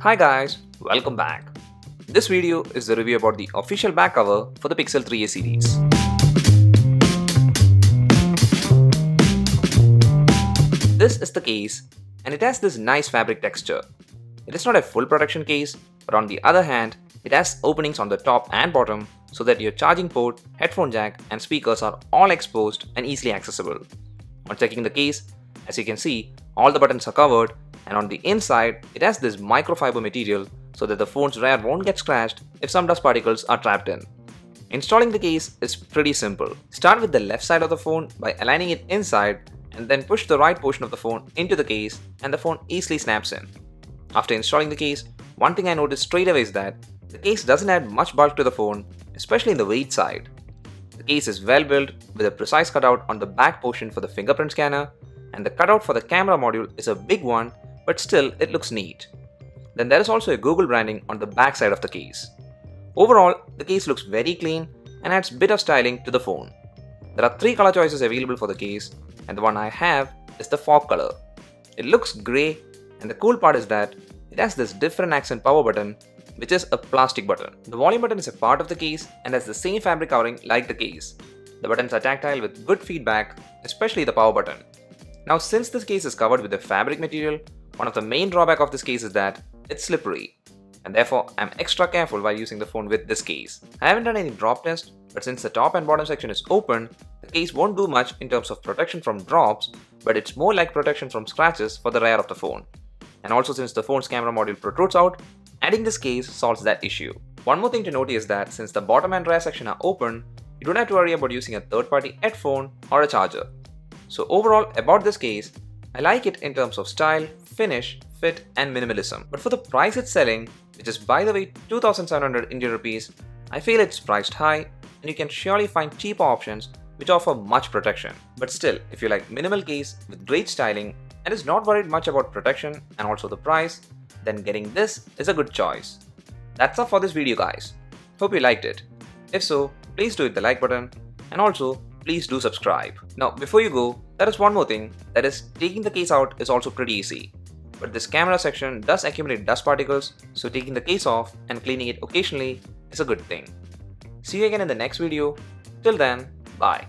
Hi guys, welcome back. This video is the review about the official back cover for the Pixel 3a series. This is the case and it has this nice fabric texture. It is not a full protection case, but on the other hand, it has openings on the top and bottom so that your charging port, headphone jack and speakers are all exposed and easily accessible. On checking the case, as you can see, all the buttons are covered, and on the inside, it has this microfiber material so that the phone's rear won't get scratched if some dust particles are trapped in. Installing the case is pretty simple. Start with the left side of the phone by aligning it inside and then push the right portion of the phone into the case and the phone easily snaps in. After installing the case, one thing I noticed straight away is that the case doesn't add much bulk to the phone, especially in the weight side. The case is well built with a precise cutout on the back portion for the fingerprint scanner, and the cutout for the camera module is a big one, but still it looks neat. Then there is also a Google branding on the back side of the case. Overall, the case looks very clean and adds a bit of styling to the phone. There are three color choices available for the case, and the one I have is the fog color. It looks grey, and the cool part is that it has this different accent power button, which is a plastic button. The volume button is a part of the case and has the same fabric covering like the case. The buttons are tactile with good feedback, especially the power button. Now, since this case is covered with a fabric material, one of the main drawbacks of this case is that it's slippery, and therefore I'm extra careful while using the phone with this case. I haven't done any drop test, but since the top and bottom section is open, the case won't do much in terms of protection from drops, but it's more like protection from scratches for the rear of the phone. And also, since the phone's camera module protrudes out, adding this case solves that issue. One more thing to note is that since the bottom and rear section are open, you don't have to worry about using a third-party headphone or a charger. So overall, about this case, I like it in terms of style, finish, fit and minimalism. But for the price it's selling, which is by the way 2,700 Indian rupees, I feel it's priced high and you can surely find cheaper options which offer much protection. But still, if you like minimal case with great styling and is not worried much about protection and also the price, then getting this is a good choice. That's all for this video guys. Hope you liked it. If so, please do hit the like button and also please do subscribe. Now before you go, there is one more thing, that is taking the case out is also pretty easy. But this camera section does accumulate dust particles, so taking the case off and cleaning it occasionally is a good thing. See you again in the next video. Till then, bye.